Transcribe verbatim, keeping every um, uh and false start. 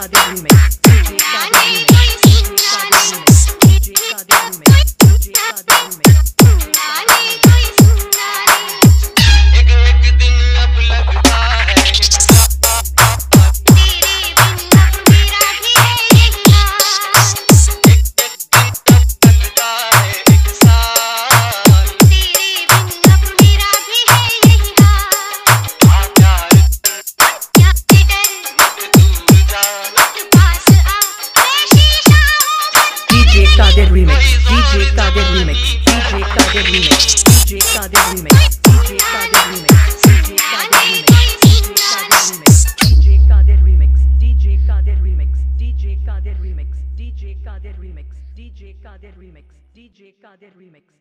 Khaled remix. D J Khaled remix. D J Khaled remix. D J Khaled remix. D J Khaled remix. D J Khaled remix, D J Khaled remix, D J Khaled remix, D J Khaled remix, D J Khaled remix, D J Khaled remix, D J Khaled remix, D J Khaled remix, D J Khaled remix, D J Khaled remix, D J Khaled remix, D J Khaled remix.